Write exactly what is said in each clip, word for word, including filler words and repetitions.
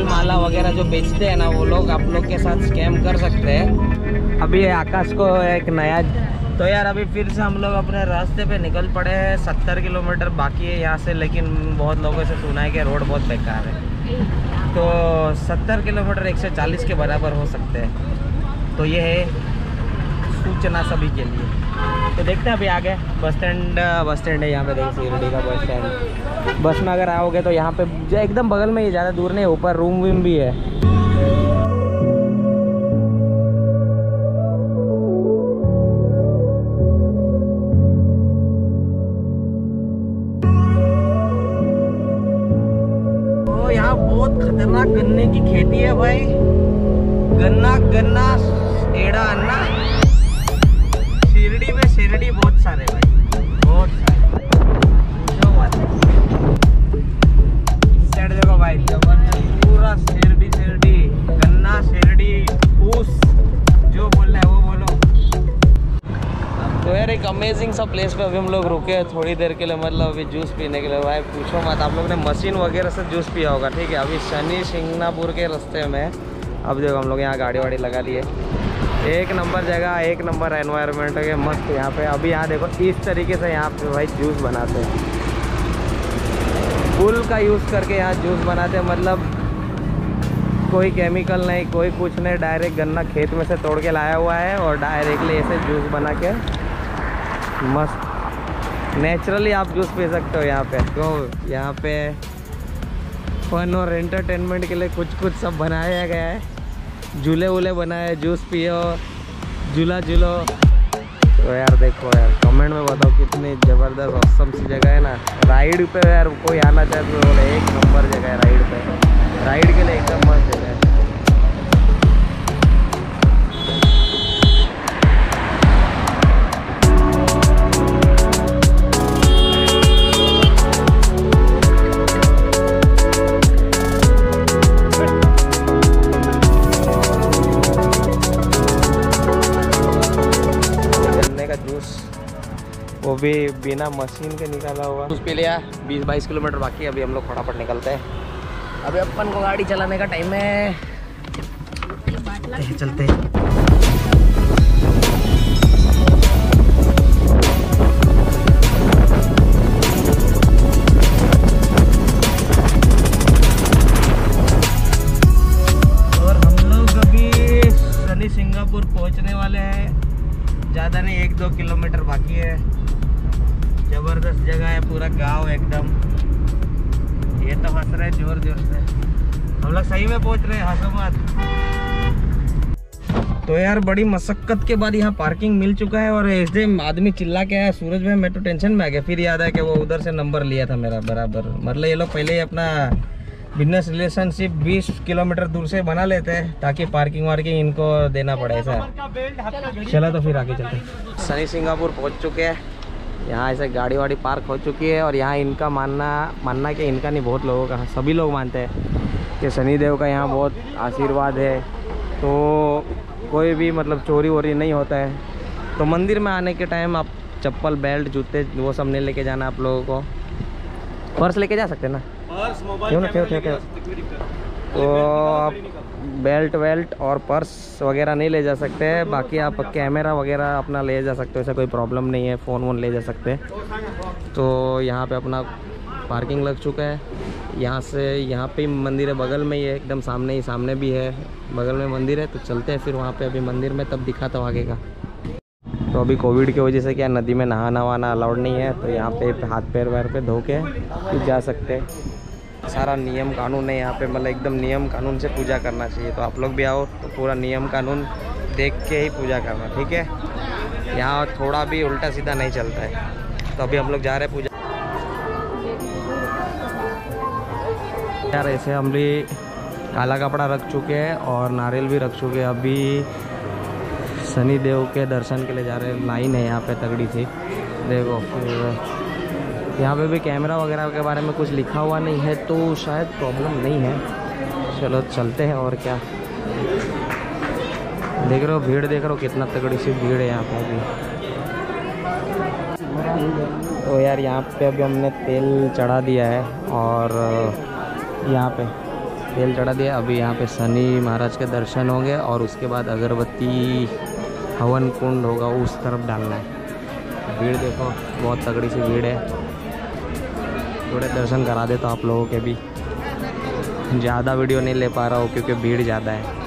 फूल माला वगैरह जो बेचते हैं ना वो लोग आप लोग के साथ स्कैम कर सकते हैं। अभी आकाश को एक नया, तो यार अभी फिर से हम लोग अपने रास्ते पे निकल पड़े हैं। सत्तर किलोमीटर बाकी है यहाँ से, लेकिन बहुत लोगों से सुना है कि रोड बहुत बेकार है, तो सत्तर किलोमीटर एक सौ चालीस के बराबर हो सकते हैं। तो ये है सूचना सभी के लिए। तो देखते हैं अभी आगे बस स्टैंड, बस स्टैंड है यहाँ पे, देखिए सीरडी का बस स्टैंड। बस में अगर आओगे तो यहाँ पे एकदम बगल में ही, ज़्यादा दूर नहीं, ऊपर रूम वूम भी है। तो यहाँ बहुत खतरनाक गन्ने की खेती है भाई, गन्ना गन्ना एड़ा अन्ना। शिरडी में शिरडी बहुत सारे भाई, बहुत सारे। देखो भाई पूरा शिरडी शिरडी गन्ना, शिरडी ऊस, जो बोलना है वो बोलो। तो यार एक अमेजिंग सा प्लेस पे अभी हम लोग रुके हैं थोड़ी देर के लिए, मतलब अभी जूस पीने के लिए। भाई पूछो मत, आप लोग ने मशीन वगैरह से जूस पिया होगा, ठीक है। अभी शनि शिंगणापुर के रास्ते में अब देखो हम लोग यहाँ गाड़ी वाड़ी लगा ली है। एक नंबर जगह, एक नंबर एनवायरनमेंट है, मस्त यहाँ पे। अभी यहाँ देखो इस तरीके से यहाँ पे भाई जूस बनाते हैं, पुल का यूज़ करके यहाँ जूस बनाते हैं। मतलब कोई केमिकल नहीं, कोई कुछ नहीं, डायरेक्ट गन्ना खेत में से तोड़ के लाया हुआ है और डायरेक्टली ऐसे जूस बना के मस्त नेचुरली आप जूस पी सकते हो यहाँ पे। तो यहाँ पे फन और एंटरटेनमेंट के लिए कुछ कुछ सब बनाया गया है, झूले वूले बनाए, जूस पियो, झूला झूलो। तो यार देखो यार, कमेंट में बताओ कितनी ज़बरदस्त औसम सी जगह है ना। राइड पे यार कोई आना चाहते हो बोले एक नंबर जगह है राइड पे, राइड के लिए एकदम मस्त जगह भी, बिना मशीन के निकाला हुआ। उस पे लिया, बीस बाईस किलोमीटर बाकी, अभी हम लोग फटाफट निकलते हैं। अभी अपन को गाड़ी चलाने का टाइम है, चलते हैं। और हम लोग अभी शनि शिंगणापुर पहुंचने वाले हैं, ज़्यादा नहीं एक दो किलोमीटर बाकी है। ज़बरदस्त जगह है, पूरा गांव एकदम। ये तो हंस रहे जोर जोर से, हम लोग सही में पहुंच रहे हैं, हंसो मत। तो यार बड़ी मशक्कत के बाद यहाँ पार्किंग मिल चुका है, और ऐसे आदमी चिल्ला के आया सूरज भाई, मैं तो टेंशन में आ गया। फिर याद है कि वो उधर से नंबर लिया था मेरा बराबर, मतलब ये लोग पहले ही अपना बिजनेस रिलेशनशिप बीस किलोमीटर दूर से बना लेते हैं ताकि पार्किंग वार्किंग इनको देना पड़े ऐसा। चलो तो फिर आगे चलते हैं। शनि शिंगणापुर पहुँच चुके हैं, यहाँ ऐसे गाड़ी वाड़ी पार्क हो चुकी है। और यहाँ इनका मानना मानना कि इनका नहीं, बहुत लोगों का, सभी लोग मानते हैं कि शनिदेव का यहाँ बहुत आशीर्वाद है, तो कोई भी मतलब चोरी वोरी नहीं होता है। तो मंदिर में आने के टाइम आप चप्पल, बेल्ट, जूते वो सब नहीं लेके जाना। आप लोगों को पर्स लेके जा सकते हैं ना, क्यों ना, क्यों क्यों तो आप बेल्ट वेल्ट और पर्स वगैरह नहीं ले जा सकते। बाकी आप कैमरा वगैरह अपना ले जा सकते हो, ऐसा कोई प्रॉब्लम नहीं है, फ़ोन वोन ले जा सकते हैं। तो यहाँ पे अपना पार्किंग लग चुका है, यहाँ से यहाँ पे मंदिर है, बगल में ही है, एकदम सामने ही, सामने भी है, बगल में मंदिर है। तो चलते हैं फिर वहाँ पे, अभी मंदिर में तब दिखाता हूँ आगे का। तो अभी कोविड की वजह से क्या नदी में नहाना वहाना अलाउड नहीं है, तो यहाँ पे हाथ पैर वैर पे धो के जा सकते हैं। सारा नियम कानून है यहाँ पे, मतलब एकदम नियम कानून से पूजा करना चाहिए। तो आप लोग भी आओ तो पूरा नियम कानून देख के ही पूजा करना, ठीक है। यहाँ थोड़ा भी उल्टा सीधा नहीं चलता है। तो अभी हम लोग जा रहे हैं पूजा। यार ऐसे हम भी काला कपड़ा रख चुके हैं और नारियल भी रख चुके हैं। अभी शनि देव के दर्शन के लिए जा रहे हैं, लाइन है यहाँ पे तगड़ी थी। देखो यहाँ पे भी कैमरा वगैरह के बारे में कुछ लिखा हुआ नहीं है, तो शायद प्रॉब्लम नहीं है। चलो चलते हैं। और क्या देख रहे हो, भीड़ देख रहे हो, कितना तगड़ी सी भीड़ है यहाँ पे अभी। तो यार यहाँ पे अभी हमने तेल चढ़ा दिया है, और यहाँ पे तेल चढ़ा दिया। अभी यहाँ पे शनि महाराज के दर्शन होंगे और उसके बाद अगरबत्ती हवन कुंड होगा, उस तरफ डालना है। भीड़ देखो, बहुत तगड़ी सी भीड़ है। थोड़े दर्शन करा देता आप लोगों के भी, ज़्यादा वीडियो नहीं ले पा रहा हूँ क्योंकि भीड़ ज़्यादा है।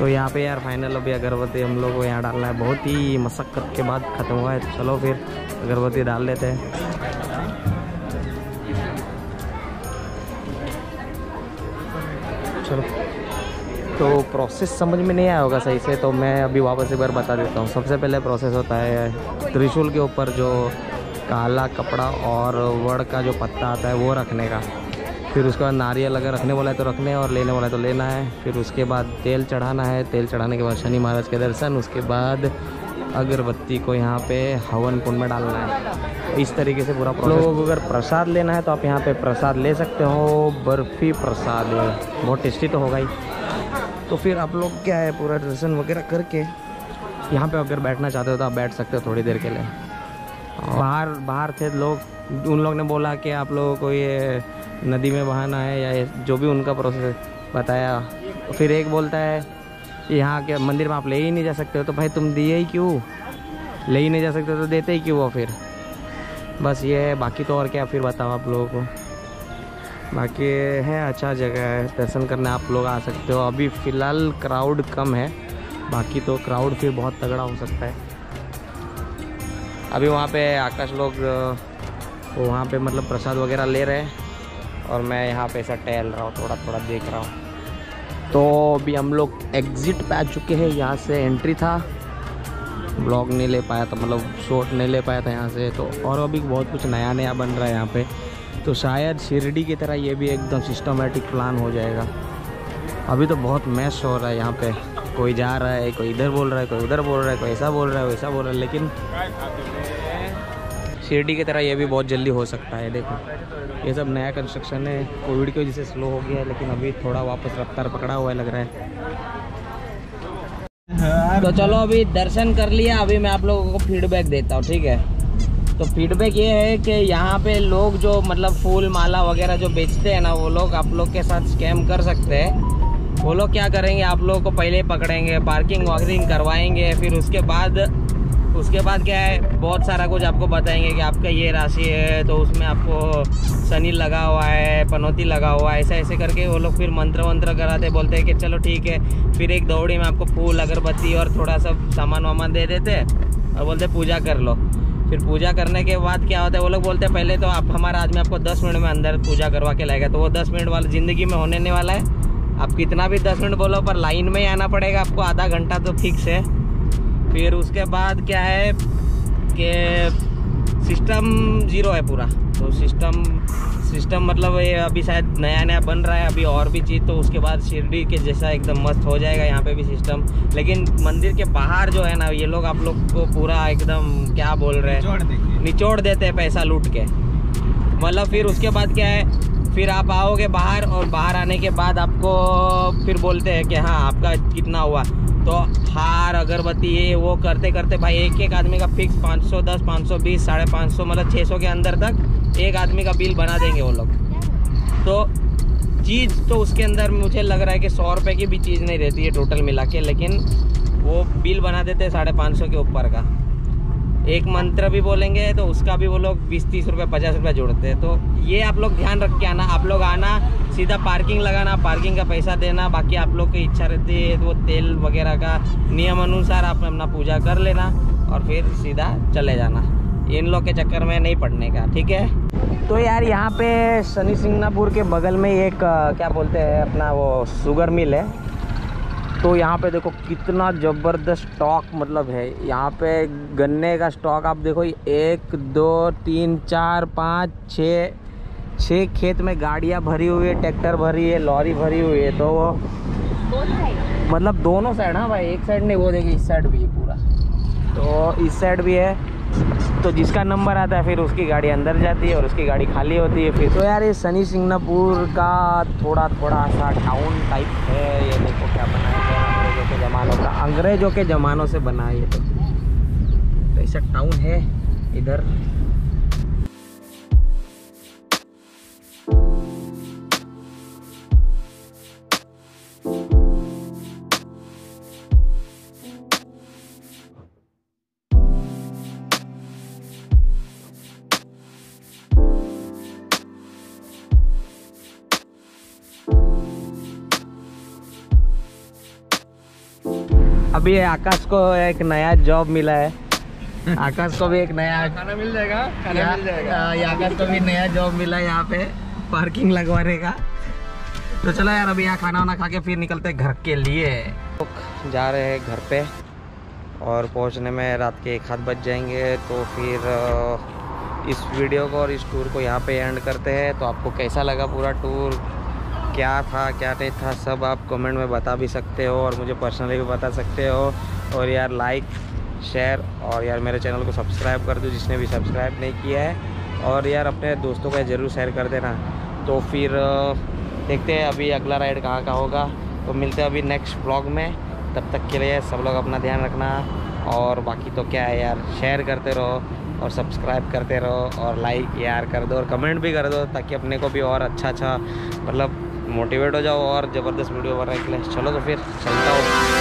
तो यहाँ पे यार फाइनल अभी अगरबत्ती हम लोग को यहाँ डालना है, बहुत ही मशक्क़त के बाद ख़त्म हुआ है। चलो फिर अगरबत्ती डाल लेते हैं। चलो तो प्रोसेस समझ में नहीं आया होगा सही से, तो मैं अभी वापस एक बार बता देता हूँ। सबसे पहले प्रोसेस होता है त्रिशूल के ऊपर जो काला कपड़ा और वड़ का जो पत्ता आता है वो रखने का, फिर उसके बाद नारियल अगर रखने वाला है तो रखने और लेने वाला है तो लेना है। फिर उसके बाद तेल चढ़ाना है, तेल चढ़ाने के बाद शनि महाराज के दर्शन, उसके बाद अगरबत्ती को यहाँ पे हवन कुंड में डालना है। इस तरीके से पूरा प्रोसेस। लोग अगर प्रसाद लेना है तो आप यहाँ पे प्रसाद ले सकते हो, बर्फ़ी प्रसाद, बहुत टेस्टी तो होगा ही। तो फिर आप लोग क्या है पूरा दर्शन वगैरह करके यहाँ पर अगर बैठना चाहते हो तो आप बैठ सकते हो थोड़ी देर के लिए। बाहर बाहर थे लोग, उन लोग ने बोला कि आप लोगों को ये नदी में बहाना है या जो भी उनका प्रोसेस बताया। फिर एक बोलता है यहाँ के मंदिर में आप ले ही नहीं जा सकते हो, तो भाई तुम दिए ही क्यों? ले ही नहीं जा सकते तो देते ही क्यों वो? फिर बस ये है, बाकी तो और क्या फिर बताओ आप लोगों को। बाकी है, अच्छा जगह है, दर्शन करने आप लोग आ सकते हो। अभी फ़िलहाल क्राउड कम है, बाकी तो क्राउड फिर बहुत तगड़ा हो सकता है। अभी वहाँ पे आकाश लोग वहाँ पे मतलब प्रसाद वगैरह ले रहे हैं और मैं यहाँ पे ऐसा टहल रहा हूँ, थोड़ा थोड़ा देख रहा हूँ। तो अभी हम लोग एग्ज़िट पे आ चुके हैं। यहाँ से एंट्री था, ब्लॉग नहीं ले पाया था, मतलब शॉट नहीं ले पाया था यहाँ से। तो और अभी बहुत कुछ नया नया बन रहा है यहाँ पे, तो शायद शिरडी की तरह ये भी एकदम सिस्टमेटिक प्लान हो जाएगा। अभी तो बहुत मैश हो रहा है यहाँ पर, कोई जा रहा है, कोई इधर बोल रहा है, कोई उधर बोल रहा है, कोई ऐसा बोल रहा है, वैसा बोल रहा है। लेकिन शिरडी की तरह ये भी बहुत जल्दी हो सकता है। देखो ये सब नया कंस्ट्रक्शन है, कोविड की वजह से स्लो हो गया है, लेकिन अभी थोड़ा वापस रफ्तार पकड़ा हुआ है लग रहा है। तो चलो अभी दर्शन कर लिया, अभी मैं आप लोगों को फीडबैक देता हूँ, ठीक है? तो फीडबैक ये है कि यहाँ पे लोग जो मतलब फूल माला वगैरह जो बेचते हैं ना, वो लोग आप लोग के साथ स्कैम कर सकते हैं। वो लोग क्या करेंगे, आप लोगों को पहले पकड़ेंगे, पार्किंग वार्किंग करवाएंगे, फिर उसके बाद उसके बाद क्या है, बहुत सारा कुछ आपको बताएंगे कि आपका ये राशि है तो उसमें आपको शनि लगा हुआ है, पनौती लगा हुआ है, ऐसा ऐसे करके वो लोग फिर मंत्र वंत्र कराते, बोलते हैं कि चलो ठीक है। फिर एक दौड़ी में आपको फूल अगरबत्ती और थोड़ा सा सामान वामान दे देते और बोलते पूजा कर लो। फिर पूजा करने के बाद क्या होता है, वो लोग बोलते हैं पहले तो आप हमारा आदमी आपको दस मिनट में अंदर पूजा करवा के लाएगा। तो वो दस मिनट वाला ज़िंदगी में होने नहीं वाला है। आप कितना भी दस मिनट बोलो पर लाइन में ही आना पड़ेगा आपको, आधा घंटा तो फिक्स है। फिर उसके बाद क्या है कि सिस्टम ज़ीरो है पूरा। तो सिस्टम सिस्टम मतलब ये अभी शायद नया नया बन रहा है, अभी और भी चीज़। तो उसके बाद शिरडी के जैसा एकदम मस्त हो जाएगा यहाँ पे भी सिस्टम। लेकिन मंदिर के बाहर जो है ना, ये लोग आप लोग को पूरा एकदम क्या बोल रहे हैं, निचोड़ देते हैं पैसा लूट के मतलब। फिर उसके बाद क्या है, फिर आप आओगे बाहर और बाहर आने के बाद आपको फिर बोलते हैं कि हाँ आपका कितना हुआ। तो हार अगरबत्ती ये वो करते करते भाई एक एक आदमी का फिक्स पाँच सौ दस, पाँच सौ बीस, साढ़े पाँच सौ मतलब छः सौ के अंदर तक एक आदमी का बिल बना देंगे वो लोग। तो चीज़ तो उसके अंदर मुझे लग रहा है कि सौ रुपये की भी चीज़ नहीं रहती है टोटल मिला के, लेकिन वो बिल बना देते हैं साढ़े पाँच सौ के ऊपर का। एक मंत्र भी बोलेंगे तो उसका भी वो लोग बीस तीस रुपये, पचास रुपये जोड़ते हैं। तो ये आप लोग ध्यान रख के आना। आप लोग आना, सीधा पार्किंग लगाना, पार्किंग का पैसा देना, बाकी आप लोग की इच्छा रहती है तो वो तेल वगैरह का नियम अनुसार आप अपना पूजा कर लेना और फिर सीधा चले जाना। इन लोग के चक्कर में नहीं पड़ने का, ठीक है? तो यार यहाँ पे शनि शिंगणापुर के बगल में एक क्या बोलते हैं अपना वो शुगर मिल है। तो यहाँ पे देखो कितना ज़बरदस्त स्टॉक मतलब है यहाँ पे, गन्ने का स्टॉक आप देखो, एक दो तीन चार पाँच छः छः खेत में गाड़ियाँ भरी हुई है, ट्रैक्टर भरी है, लॉरी भरी हुई है। तो वो मतलब दोनों साइड, हाँ भाई, एक साइड नहीं, वो देखिए इस साइड भी है पूरा, तो इस साइड भी है। तो जिसका नंबर आता है फिर उसकी गाड़ी अंदर जाती है और उसकी गाड़ी खाली होती है फिर। तो यार ये शनि शिंगणापुर का थोड़ा थोड़ा सा टाउन टाइप है। ये देखो क्या बनाया गया, अंग्रेजों के ज़मानों का, अंग्रेजों के ज़मानों से बना है ये। तो ऐसा टाउन है इधर। अभी आकाश को एक नया जॉब मिला है। आकाश को भी एक नया खाना मिल जाएगा, खाना मिल जाएगा। आकाश को भी नया जॉब मिला है यहाँ पे पार्किंग लगवाने का। तो चलो यार अभी यहाँ खाना वाना खा के फिर निकलते हैं घर के लिए। तो जा रहे हैं घर पे और पहुँचने में रात के एक आध बज जाएंगे। तो फिर इस वीडियो को और इस टूर को यहाँ पे एंड करते हैं। तो आपको कैसा लगा पूरा टूर, क्या था क्या नहीं था, सब आप कमेंट में बता भी सकते हो और मुझे पर्सनली भी बता सकते हो। और यार लाइक शेयर और यार मेरे चैनल को सब्सक्राइब कर दो जिसने भी सब्सक्राइब नहीं किया है। और यार अपने दोस्तों को ज़रूर शेयर कर देना। तो फिर देखते हैं अभी अगला राइड कहाँ का होगा। तो मिलते हैं अभी नेक्स्ट ब्लॉग में। तब तक के लिए सब लोग अपना ध्यान रखना। और बाकी तो क्या है यार, शेयर करते रहो और सब्सक्राइब करते रहो और लाइक यार कर दो और कमेंट भी कर दो, ताकि अपने को भी और अच्छा अच्छा मतलब मोटिवेट हो जाओ और ज़बरदस्त वीडियो बनाने के लिए। चलो तो फिर चलता हूँ।